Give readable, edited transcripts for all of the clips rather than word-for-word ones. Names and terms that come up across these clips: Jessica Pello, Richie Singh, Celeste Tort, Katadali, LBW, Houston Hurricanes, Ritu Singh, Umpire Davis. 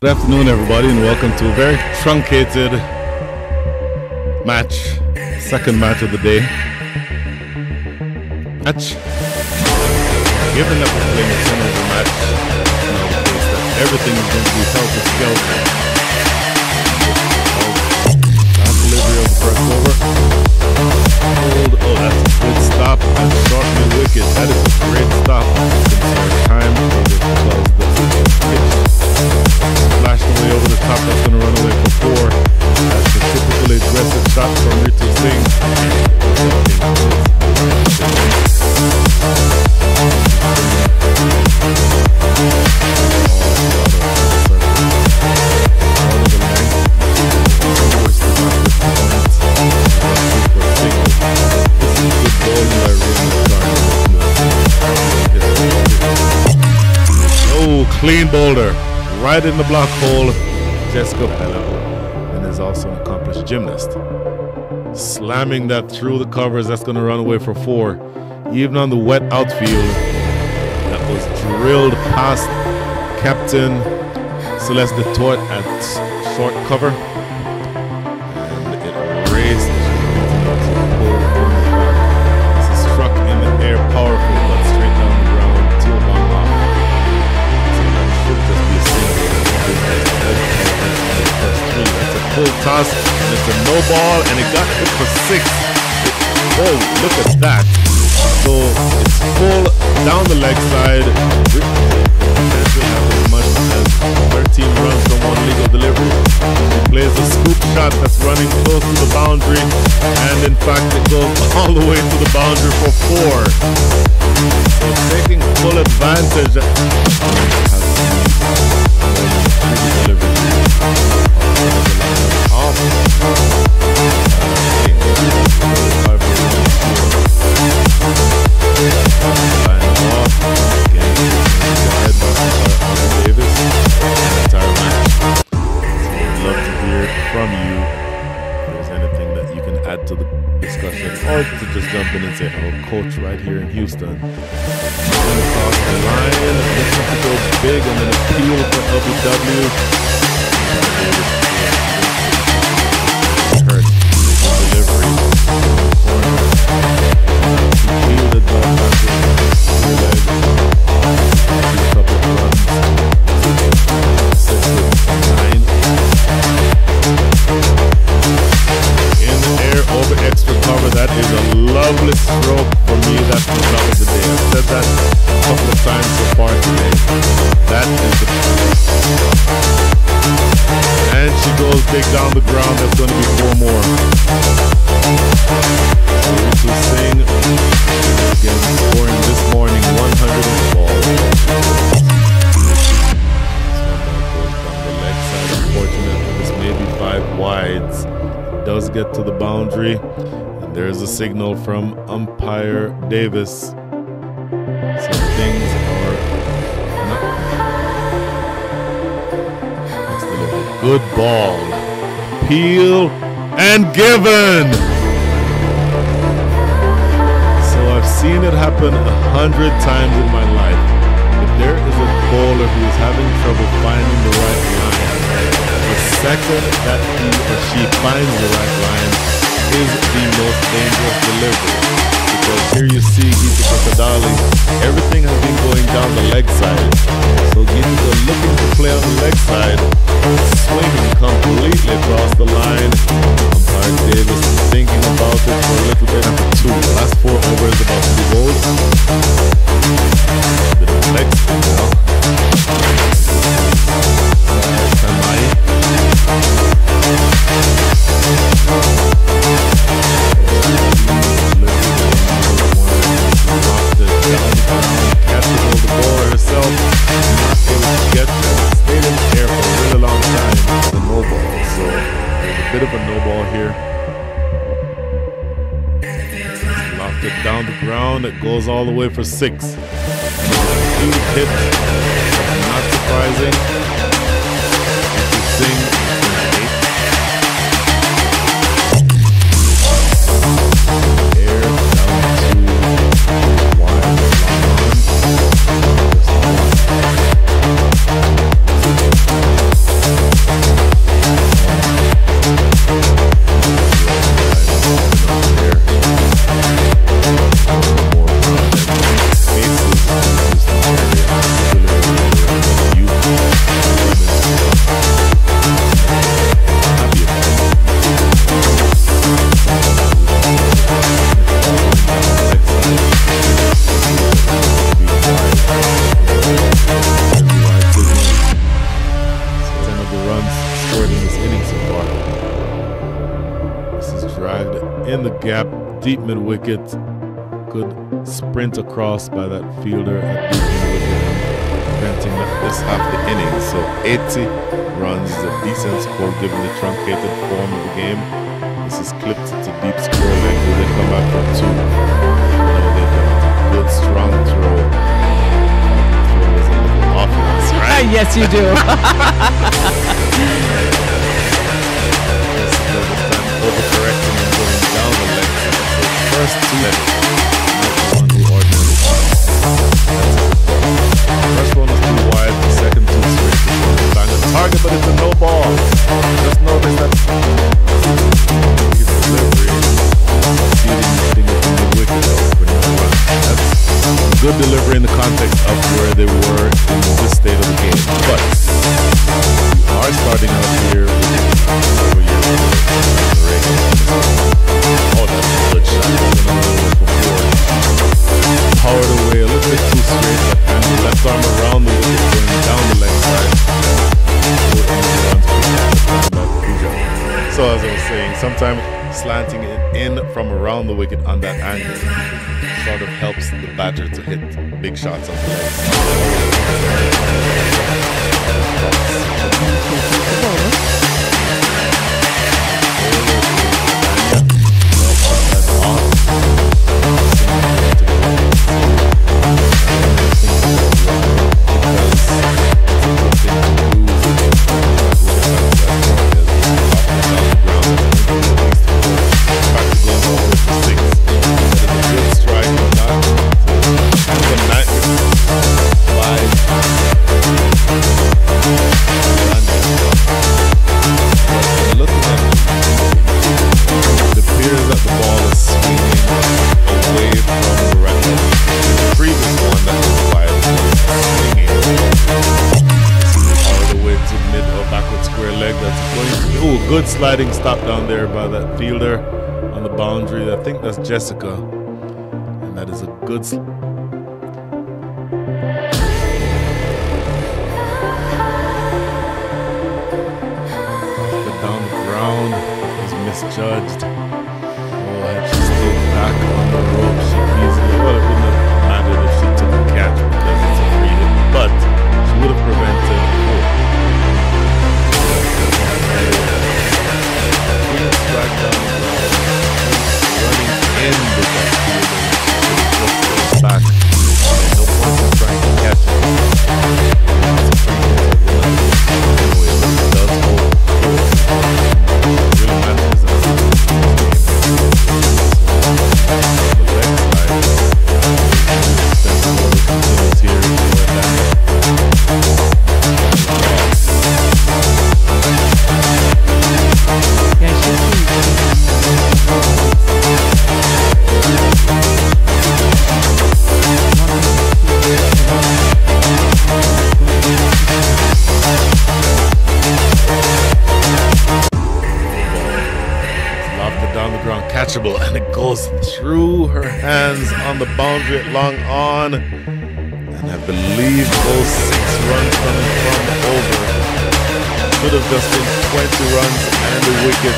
Good afternoon, everybody, and welcome to a very truncated match, second match of the day. Given that we're playing a similar match, you know, everything is going to be held to skeleton. Delivery of the first over. Oh, that's a good stop. That's a short mid wicket. That is a great stop. Flashed away over the top. That's going to run away for four. That's a typically aggressive shot from Ritu Singh. Oh, clean bowler. Right in the block hole, Jessica Pello, and is also an accomplished gymnast. Slamming that through the covers, that's going to run away for four. Even on the wet outfield, that was drilled past Captain Celeste Tort at short cover. And it raced. This is struck in the air powerfully, but straight down the ground, till one off. It's a full toss, and it's a no ball, and it got hit for six. Oh, look at that. So it's full down the leg side. Potentially have as much as 13 runs from one legal delivery. He plays a scoop shot that's running close to the boundary, and in fact it goes all the way to the boundary for four. So taking full advantage. To the discussion, or to just jump in and say, oh, coach right here in Houston. And across the line, and looking to go big, and then appeal for LBW. Hurt delivery. Fielded by a couple of runs. 6 with 9. Over extra cover. That is a lovely stroke. For me, that's the shot of the day. I've said that a couple of times so far today. That is the shot. And she goes big down the ground. That's going to be four more. Ritu Singh again scoring this morning 100 ball. Down the leg side. Unfortunately, this may be 5 wides. Does get to the boundary, and there's a signal from Umpire Davis. So things are not still a good ball. Peel and given. So I've seen it happen 100 times in my life. If there is a bowler who is having trouble finding the right line, second that he or she finds the right line is the most dangerous delivery. Because here you see Katadali, everything has been going down the leg side. So Gita looking to play on the leg side, swinging completely across the line. Umpire Davis is thinking about it for a little bit. After 2, the last 4 over is about to be bowled. The next now. Bit of a no ball here. Locked it down the ground. It goes all the way for 6. Huge hit. Not surprising. Singh is 8. Air down to this inning so far. This is drive in the gap, deep mid wicket. Good sprint across by that fielder at deep mid wicket, preventing this half the inning. So 80 runs is a decent score given the truncated form of the game. This is clipped to deep score length. Will they come back from two? No, they don't. Good strong throw. Yes, you do. Overcorrecting and going down the length. First two lengths. First one was too wide, the second too straight. Bang on target, but it's a no ball. Just notice that his delivery exceeding the wicket when he runs. That's good delivery in the context of where they were in this state of the game. But we are starting out here with several years ago. Oh, that's a good shot. Powered away a little bit too straight, and the left arm around the wicket, going down the leg side. So as I was saying, sometimes slanting it in from around the wicket on that angle sort of helps the batter to hit big shots on the good sliding stop down there by that fielder on the boundary. I think that's Jessica, and that is a good down the ground. Was misjudged. Oh, and she's still back on the rope. She easily would have been mattered if she took the catch because it's a free hit, but she would have prevented. Back down the running in with that fielder. Just back. No point in trying to catch it. It does hold. It really matters as a game. The left side. That's the one that's here for that. Yes, yes. Catchable, and it goes through her hands on the boundary at long on, and I believe those 6 runs coming from over could have just been 20 runs and a wicket.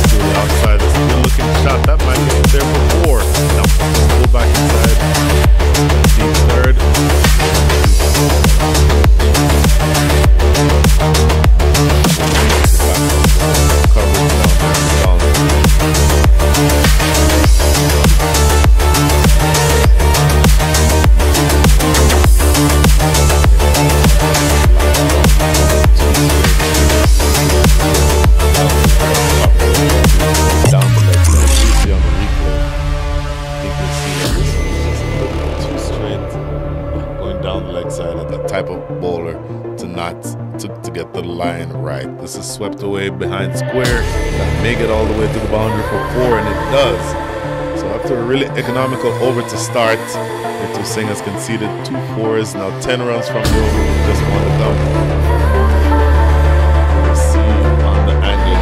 Still outside, a good looking shot that might get there before. Now go back inside. Deep third. This is swept away behind square. Make it all the way to the boundary for 4, and it does. So after a really economical over to start, Ritu Singh has conceded 2 fours. Now 10 runs from the over with just 1 down. You see on the angle,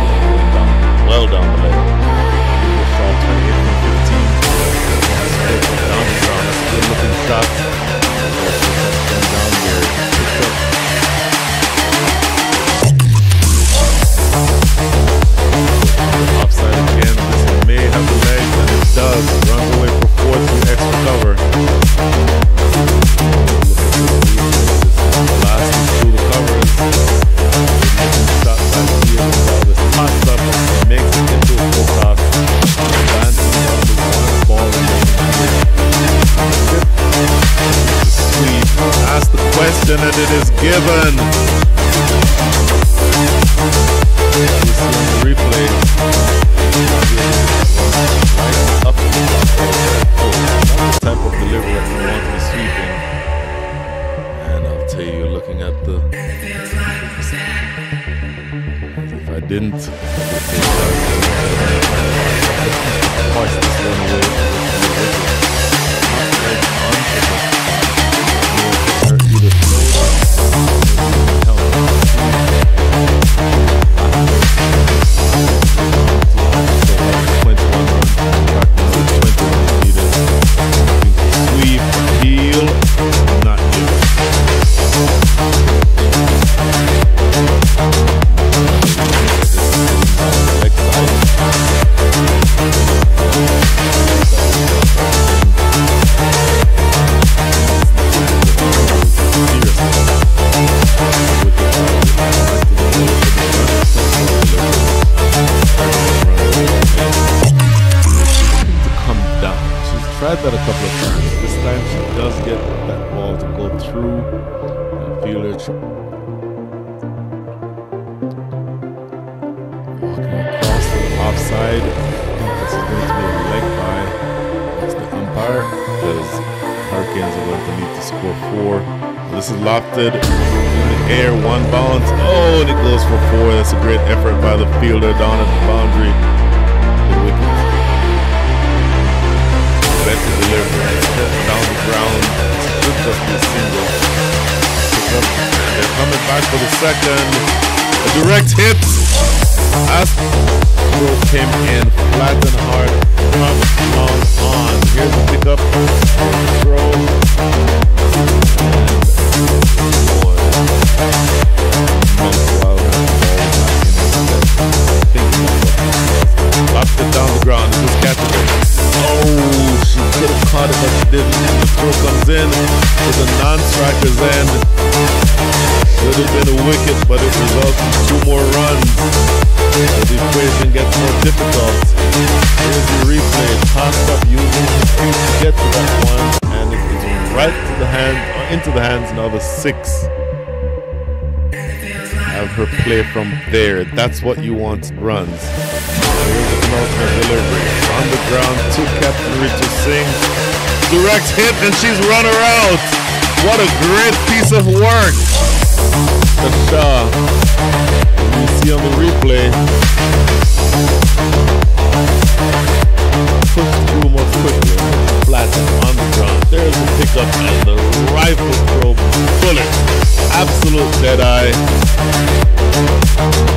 well down the leg. 28 from 15. stuff. Offside again. This may have the legs, and it does. Runs away for fourth with extra cover. The last two to cover. Stop by the field. This hot stuff makes it into a full toss. Lands the ball in the ask the question and it is given. This is the replay. Up to the type of delivery that you want to be sweeping. And I'll tell you, looking at the. If I didn't, watch this one away. That a couple of times. This time she does get that ball to go through and feel it. Walking across to the offside. This is going to be a leg by. It's the umpire. Because Hurricanes are going to need to score four. This is lofted in the air, one bounce. Oh, and it goes for four. That's a great effort by the fielder down at the boundary. Down the ground, could just be a single. They're coming back for the second. A direct hit. Astro came in flat and hard. Come on. Here's the pickup. Throw. Locked it down the ground. This is Katadali. Oh, she could have caught it, but she didn't. And the throw comes in to the non-striker's end. Should have been a wicket, but it results in two more runs. As the equation gets more difficult. Here's the replay. Tossed up using the feet to get to that one, and it is right to the hand, or into the hands. Now the six. Have her play from there. That's what you want runs. Here's the penultimate delivery. On the ground to Captain Richie Singh. Direct hit and she's runner out. What a great piece of work. Kasha. You see on the replay. Pushed through more quickly. Flat on the ground. There's the pickup and the rifle throw bullet. Absolute dead eye.